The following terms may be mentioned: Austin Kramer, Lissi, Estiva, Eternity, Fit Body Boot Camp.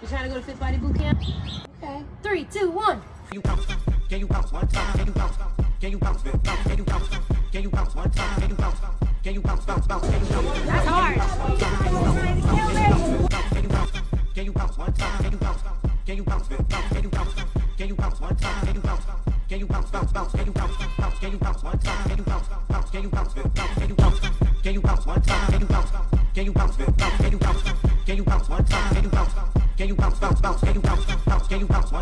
You trying to go to Fit Body Boot Camp? Okay. 3, 2, 1. You bounce? Can you bounce one time? Can you bounce? Can you bounce? Can you bounce? Can you bounce one time? Can you bounce? Can you bounce? Bounce, bounce. Can you bounce? That's hard. Can you bounce one time? Can you bounce? Can you bounce? Can you bounce? Can you bounce one time? Can you bounce? Can you bounce? Bounce, bounce. Can you bounce? Can you bounce one time? Can you bounce? Can you bounce? Can you bounce? Can you bounce one time? Can you bounce? Can you bounce? Can you bounce? Can you bounce one time? Can you bounce? Can you bounce? Bounce, bounce. Can you bounce? Bounce. Can you bounce?